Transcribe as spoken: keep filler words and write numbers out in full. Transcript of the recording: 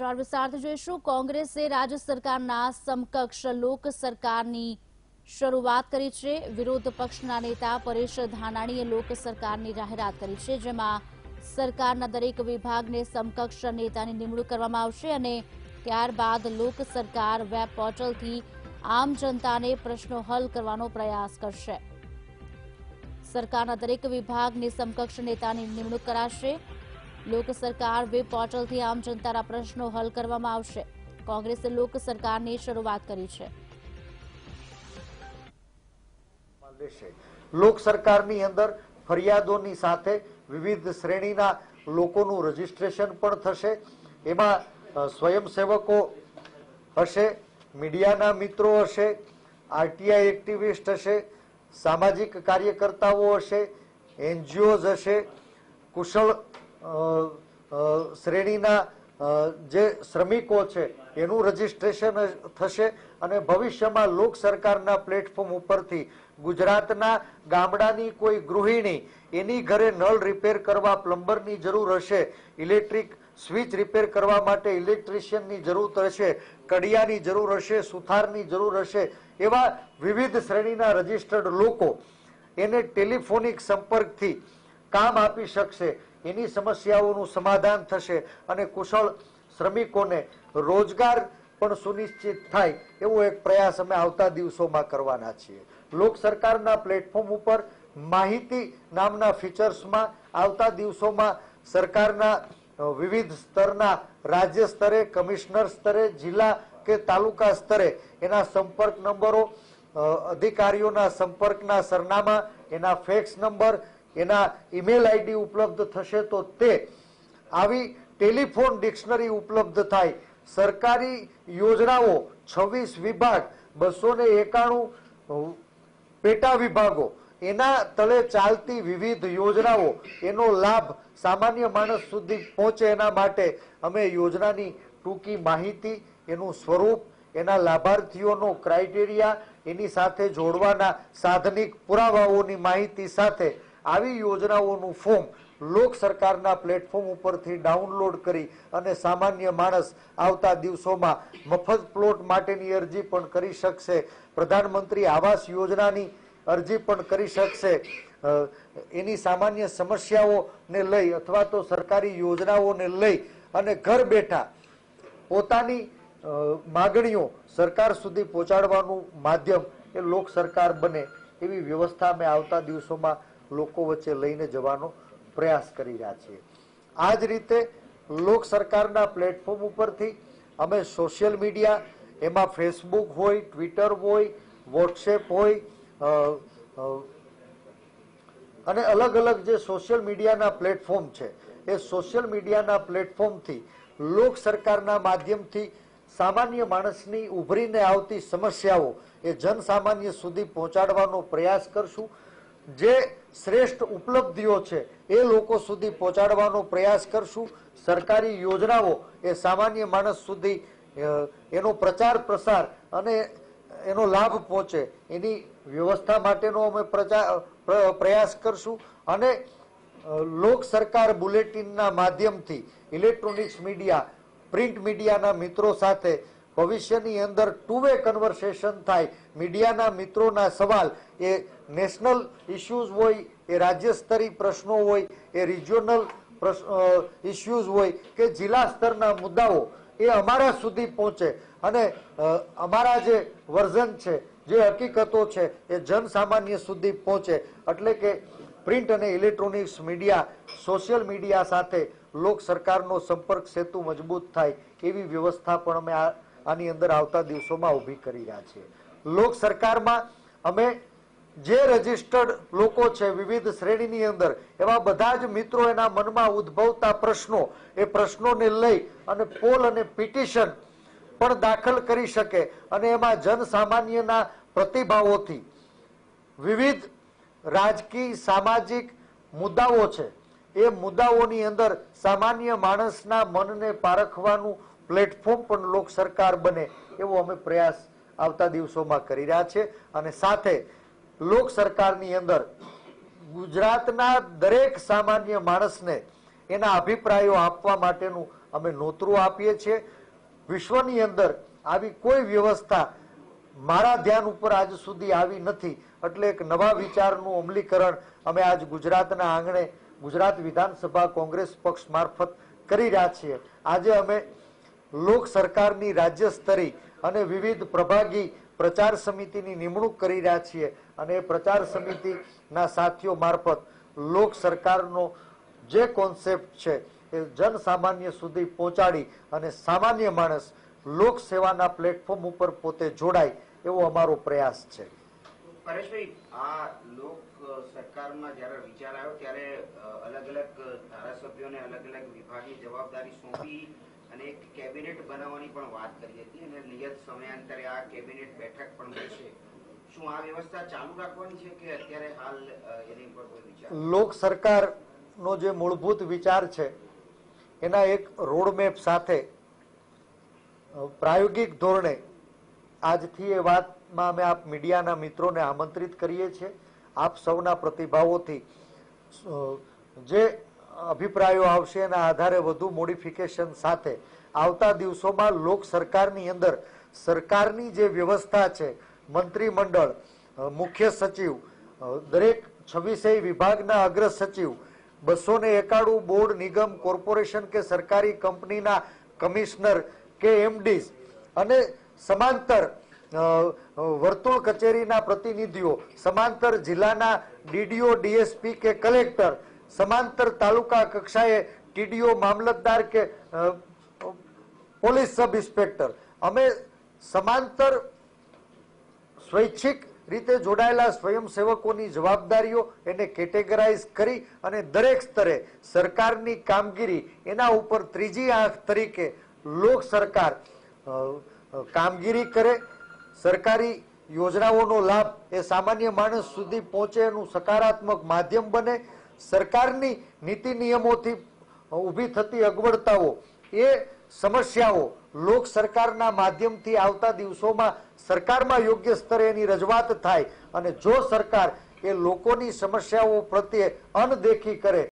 ત્રાર વિસ્તારથી જોઈશું। કોંગ્રેસે રાજ્ય સરકારના સમકક્ષ લોક સરકારની શરૂઆત કરી છે। વિરોધ પક્ષના નેતા પરેશ ધાનાણીએ લોક સરકારની જાહેરાત કરી છે, જેમાં સરકારના દરેક વિભાગને સમકક્ષ નેતાની નિમણૂક કરવામાં આવશે અને ત્યારબાદ લોક સરકાર વેબ પોર્ટલથી આમ જનતાને પ્રશ્નો હલ કરવાનો પ્રયાસ કરશે। સરકારના દરેક વિભાગને સમકક્ષ નેતાની નિમણૂક કરાશે। લોક સરકાર વેબ પોર્ટલથી આમ જનતાના પ્રશ્નો હલ કરવામાં આવશે। કોંગ્રેસે લોક સરકારની શરૂઆત કરી છે। લોક સરકારની અંદર ફરિયાદોની સાથે વિવિધ શ્રેણીના લોકોનું રજીસ્ટ્રેશન પણ થશે। એમાં સ્વયંસેવકો હશે, મીડિયાના મિત્રો હશે, આરટીઆઈ એક્ટિવિસ્ટ હશે, સામાજિક કાર્યકર્તાઓ હશે, એનજીઓઝ હશે, કુશળ શ્રેણીના જે શ્રમિકો છે એનું રજીસ્ટ્રેશન થશે। અને ભવિષ્યમાં લોક સરકારના પ્લેટફોર્મ ઉપરથી ગુજરાતના ગામડાની કોઈ ગૃહિણી એની ઘરે નળ રિપેર કરવા પ્લમ્બરની જરૂર હશે, ઇલેક્ટ્રિક સ્વિચ રિપેર કરવા માટે ઇલેક્ટ્રિશિયનની જરૂર હશે, કડિયાની જરૂર હશે, સુથારની જરૂર હશે, એવા વિવિધ શ્રેણીના રજિસ્ટર્ડ લોકો એને ટેલિફોનિક સંપર્કથી કામ આપી શકશે। એની સમસ્યાઓનું સમાધાન થશે અને કુશળ શ્રમિકોને રોજગાર પણ સુનિશ્ચિત થાય એવો એક પ્રયાસ અમે આવતા દિવસોમાં કરવાના છીએ। લોક સરકારના પ્લેટફોર્મ ઉપર માહિતી નામના ફીચર્સમાં આવતા દિવસોમાં સરકારના વિવિધ સ્તરના રાજ્ય સ્તરે, કમિશનર સ્તરે, જિલ્લા કે તાલુકા સ્તરે એના સંપર્ક નંબરો, અધિકારીઓના સંપર્કના સરનામા, એના ફેક્સ નંબર, એના ઈમેલ આઈડી ઉપલબ્ધ થશે। તો તે આવી ટેલિફોન ડિક્શનરી ઉપલબ્ધ થાય। સરકારી યોજનાઓ છવ્વીસ વિભાગ, બસો ને એકાણું પેટા વિભાગો, એના તળે ચાલતી વિવિધ યોજનાઓ એનો લાભ સામાન્ય માણસ સુધી પહોંચે એના માટે અમે યોજનાની ટૂંકી માહિતી, એનું સ્વરૂપ, એના લાભાર્થીઓનો ક્રાઇટેરિયા, એની સાથે જોડવાના સાધનિક પુરાવાઓની માહિતી સાથે આવી યોજનાઓનું ફોર્મ લોક સરકારના પ્લેટફોર્મ ઉપરથી ડાઉનલોડ કરી અને સામાન્ય માણસ આવતા દિવસોમાં મફત પ્લોટ માટેની અરજી પણ કરી શકશે, પ્રધાનમંત્રી આવાસ યોજનાની અરજી પણ કરી શકશે। એની સામાન્ય સમસ્યાઓને લઈ અથવા તો સરકારી યોજનાઓને લઈ અને ઘર બેઠા પોતાની માગણીઓ સરકાર સુધી પહોંચાડવાનું માધ્યમ એ લોક સરકાર બને એવી વ્યવસ્થા અમે આવતા દિવસોમાં લોકો વચ્ચે લઈને જવાનો પ્રયાસ કરી રહ્યા છીએ। આ જ રીતે લોક સરકારના પ્લેટફોર્મ ઉપરથી અમે સોશિયલ મીડિયા, એમાં ફેસબુક હોય, ટ્વિટર હોય, વોટ્સએપ હોય અને અલગ અલગ જે સોશિયલ મીડિયાના પ્લેટફોર્મ છે એ સોશિયલ મીડિયાના પ્લેટફોર્મથી લોક સરકારના માધ્યમથી સામાન્ય માણસની ઉભરીને આવતી સમસ્યાઓ એ જનસામાન્ય સુધી પહોંચાડવાનો પ્રયાસ કરશું। જે શ્રેષ્ઠ ઉપલબ્ધિઓ છે એ લોકો સુધી પહોંચાડવાનો પ્રયાસ કરશું। સરકારી યોજનાઓ એ સામાન્ય માણસ સુધી એનો પ્રચાર પ્રસાર અને એનો લાભ પહોંચે એની વ્યવસ્થા માટેનો અમે પ્રચાર પ્રયાસ કરશું અને લોક સરકાર બુલેટિનના માધ્યમથી ઇલેક્ટ્રોનિક્સ મીડિયા, પ્રિન્ટ મીડિયાના મિત્રો સાથે ભવિષ્યની અંદર ટુ વે કન્વર્સેશન થાય। મીડિયાના મિત્રોના સવાલ એ નેશનલ ઇસ્યુઝ હોય, એ રાજ્ય સ્તરીય પ્રશ્નો હોય, એ રિજિયોનલ ઇસ્યુઝ હોય કે જિલ્લા સ્તરના મુદ્દાઓ એ અમારા સુધી પહોંચે અને અમારા જે વર્ઝન છે, જે હકીકતો છે એ જનસામાન્ય સુધી પહોંચે। એટલે કે પ્રિન્ટ અને ઇલેક્ટ્રોનિક્સ મીડિયા, સોશિયલ મીડિયા સાથે લોક સરકારનો સંપર્ક સેતુ મજબૂત થાય એવી વ્યવસ્થા પણ અમે આ આની અંદર આવતા દિવસોમાં ઊભી કરી રહ્યા છીએ। લોક સરકારમાં અમે જે રજિસ્ટર્ડ લોકો છે વિવિધ શ્રેણીની અંદર એવા બધા જ મિત્રો એના મનમાં ઉદ્ભવતા પ્રશ્નો એ પ્રશ્નોને લઈ અને પોલ અને પિટિશન પણ દાખલ કરી શકે અને એમાં જનસામાન્યના પ્રતિભાવોથી વિવિધ રાજકીય સામાજિક મુદ્દાઓ છે એ મુદ્દાઓની અંદર સામાન્ય માણસના મનને પારખવાનું પ્લેટફોર્મ પણ લોક સરકાર બને એવો અમે પ્રયાસ આવતા દિવસોમાં કરી રહ્યા છે। અને સાથે લોક સરકારની અંદર ગુજરાતના દરેક સામાન્ય માણસને એના અભિપ્રાયો આપવા માટેનું अमे नोतरू आपीए छे। विश्वनी अंदर आवी कोई व्यवस्था मारा ध्यान उपर आज सुधी आवी नथी, एटले एक नवा विचारनुं अमलीकरण अमे आज गुजरातना आंगणे गुजरात विधानसभा कोंग्रेस पक्ष मार्फत करी रह्या छीए। आजे अमे लोक सरकारनी राज्य स्तरीय अने विविध प्रभागी प्रचार समितिनी निमणूक करी रह्या छीए अने प्रचार समितिना साथीओ मार्फत लोक सरकारनो जे कॉन्सेप्ट छे ए जन सामान्य सुधी पहोंचाडी अने सामान्य माणस लोक सेवाना प्लेटफॉर्म उपर पोते जोड़ाय एवो अमारो प्रयास छे। परेश भाई, आ लोक सरकारमां ज्यारे विचार आव्यो त्यारे अलग-अलग धारासभ्योने अलग-अलग विभागनी जवाबदारी सोंपी अने एक केबिनेट बनाववानी पण वात करी हती अने नियत समयांतरे आ केबिनेट बैठक पण थशे। शुं आ व्यवस्था चालू राखवानी छे के अत्यारे हाल एनी पर कोई विचार? लोक सरकारनो जे मूलभूत विचार छे एना एक रोडमेप साथे प्रायोगिक धोरणे आज थी ए वात में अमे आप मीडियाना मित्रोंने आमंत्रित करीए छे। आप सौना प्रतिभावोथी जे अभिप्रायो आवशे एना आधारे वधु मोडिफिकेशन साथे आवता दिवसोमां लोक सरकारनी अंदर सरकारनी जे व्यवस्था छे मंत्रिमंडळ मुख्य सचिव दरेक छवीसे विभागना अग्र सचिव बसो ने एकाणु बोर्ड निगम कोर्पोरेशन के सरकारी कंपनी ना कमिश्नर के एमडीज अने समांतर वर्तुल कचेरी ना प्रतिनिधिओ समांतर जिला ना डीडीओ डीएसपी के कलेक्टर समांतर तालुका कक्षाए टीडीओ मामलतदार के पुलिस सब इंस्पेक्टर अमे समांतर स्वैच्छिक रीते जोड़ायेला स्वयंसेवकोनी जवाबदारीओ एने केटेगराइज करी अने दरेक स्तरे सरकारनी कामगीरी एना उपर त्रीजी आंख तरीके लोक सरकार कामगीरी करे, सरकारी योजनाओनो लाभ ए सामान्य माणस सुधी पहोंचे एनुं सकारात्मक माध्यम बने, सरकारनी नीति नियमोथी ऊभी थती अगवडताओ ए समस्याओं लोक सरकारना माध्यमथी आवता दिवसोमां सरकारमा योग्य स्तरे एनी रजवात थाय अने जो सरकार ए लोकोनी समस्याओं प्रत्ये अनदेखी करे